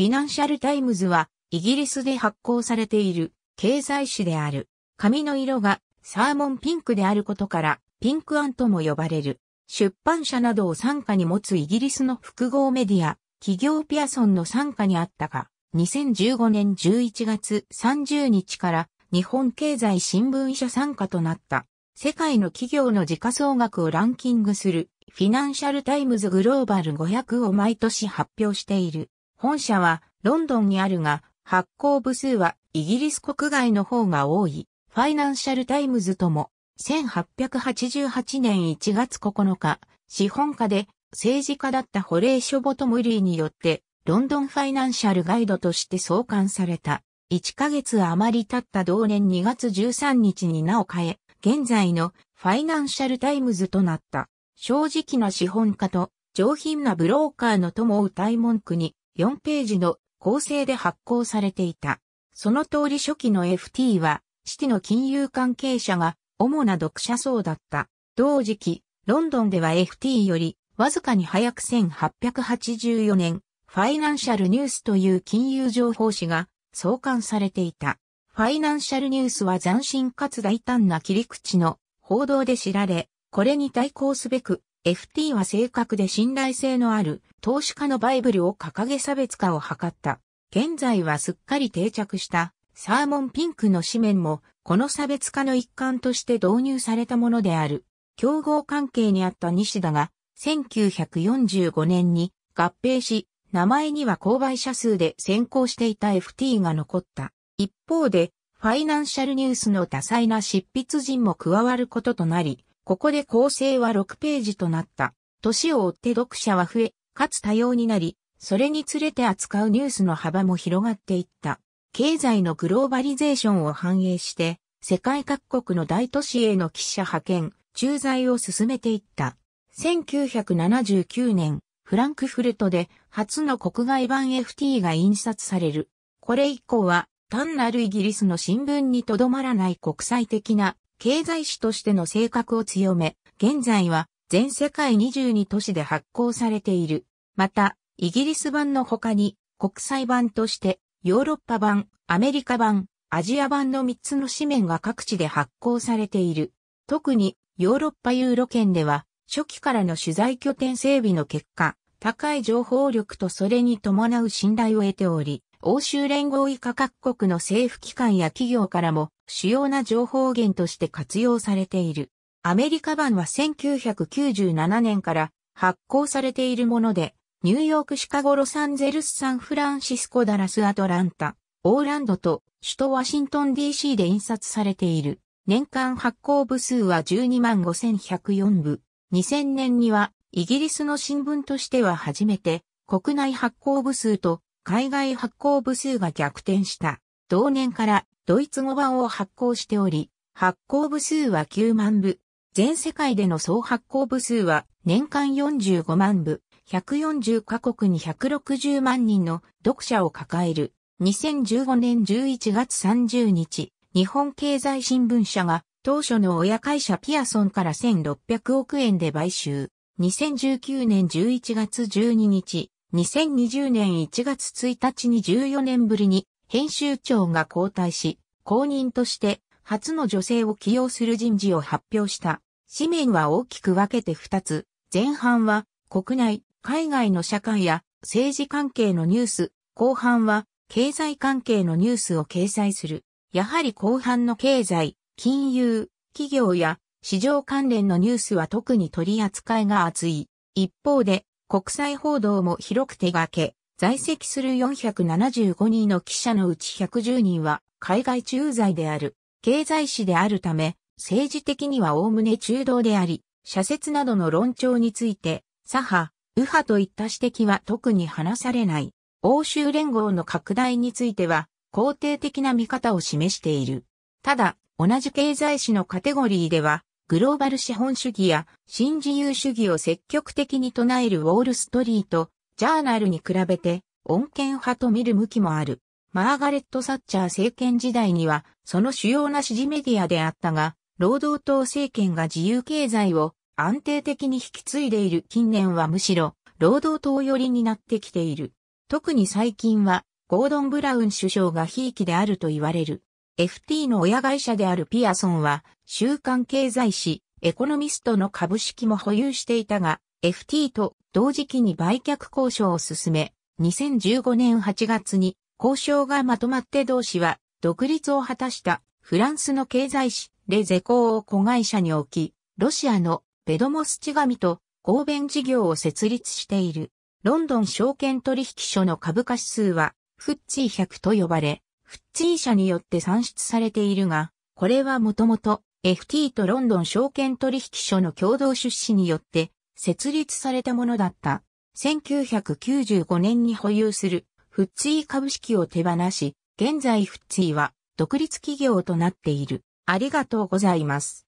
フィナンシャルタイムズはイギリスで発行されている経済誌である。紙の色がサーモンピンクであることからピンクアンとも呼ばれる。出版社などを傘下に持つイギリスの複合メディア、企業ピアソンの傘下にあったが、2015年11月30日から日本経済新聞社傘下となった。世界の企業の時価総額をランキングするフィナンシャルタイムズグローバル500を毎年発表している。本社はロンドンにあるが発行部数はイギリス国外の方が多い。ファイナンシャルタイムズとも1888年1月9日、資本家で政治家だったホレイショ・ボトムリーによってロンドンファイナンシャルガイドとして創刊された。1ヶ月余り経った同年2月13日に名を変え、現在のファイナンシャルタイムズとなった。正直な資本家と上品なブローカーのとも謳い文句に4ページの構成で発行されていた。その通り初期の FT はシティの金融関係者が主な読者層だった。同時期、ロンドンでは FT よりわずかに早く1884年、ファイナンシャルニュースという金融情報誌が創刊されていた。ファイナンシャルニュースは斬新かつ大胆な切り口の報道で知られ、これに対抗すべく、FT は正確で信頼性のある投資家のバイブルを掲げ差別化を図った。現在はすっかり定着したサーモンピンクの紙面もこの差別化の一環として導入されたものである。競合関係にあった西田が1945年に合併し、名前には購買者数で先行していた FT が残った。一方で、ファイナンシャルニュースの多彩な執筆陣も加わることとなり、ここで構成は6ページとなった。年を追って読者は増え、かつ多様になり、それにつれて扱うニュースの幅も広がっていった。経済のグローバリゼーションを反映して、世界各国の大都市への記者派遣、駐在を進めていった。1979年、フランクフルトで初の国外版 FT が印刷される。これ以降は、単なるイギリスの新聞にとどまらない国際的な経済誌としての性格を強め、現在は全世界22都市で発行されている。また、イギリス版の他に国際版としてヨーロッパ版、アメリカ版、アジア版の3つの紙面が各地で発行されている。特にヨーロッパユーロ圏では初期からの取材拠点整備の結果、高い情報力とそれに伴う信頼を得ており、欧州連合以下各国の政府機関や企業からも主要な情報源として活用されている。アメリカ版は1997年から発行されているもので、ニューヨーク、シカゴ、ロサンゼルス、サンフランシスコ、ダラス、アトランタ、オーランドと首都ワシントン DC で印刷されている。年間発行部数は125,104部。2000年にはイギリスの新聞としては初めて国内発行部数と海外発行部数が逆転した。同年からドイツ語版を発行しており、発行部数は9万部。全世界での総発行部数は年間45万部、140カ国に160万人の読者を抱える。2015年11月30日、日本経済新聞社が当初の親会社ピアソンから1600億円で買収。2019年11月12日、2020年1月1日に14年ぶりに編集長が交代し、後任として初の女性を起用する人事を発表した。紙面は大きく分けて2つ。前半は国内、海外の社会や政治関係のニュース、後半は経済関係のニュースを掲載する。やはり後半の経済、金融、企業や市場関連のニュースは特に取り扱いが厚い。一方で、国際報道も広く手掛け、在籍する475人の記者のうち110人は海外駐在である。経済誌であるため、政治的には概ね中道であり、社説などの論調について、左派、右派といった指摘は特に話されない。欧州連合の拡大については、肯定的な見方を示している。ただ、同じ経済誌のカテゴリーでは、グローバル資本主義や新自由主義を積極的に唱えるウォールストリート、ジャーナルに比べて、穏健派と見る向きもある。マーガレット・サッチャー政権時代には、その主要な支持メディアであったが、労働党政権が自由経済を安定的に引き継いでいる近年はむしろ、労働党寄りになってきている。特に最近は、ゴードン・ブラウン首相がひいきであると言われる。FT の親会社であるピアソンは、週刊経済誌、エコノミストの株式も保有していたが、FT と同時期に売却交渉を進め、2015年8月に交渉がまとまって同氏は独立を果たしたフランスの経済誌レゼコーを子会社に置き、ロシアのベドモスチガミと合弁事業を設立している。ロンドン証券取引所の株価指数はフッチー100と呼ばれ、フッチー社によって算出されているが、これはもともと FT とロンドン証券取引所の共同出資によって設立されたものだった。1995年に保有するフッチー株式を手放し、現在フッチーは独立企業となっている。ありがとうございます。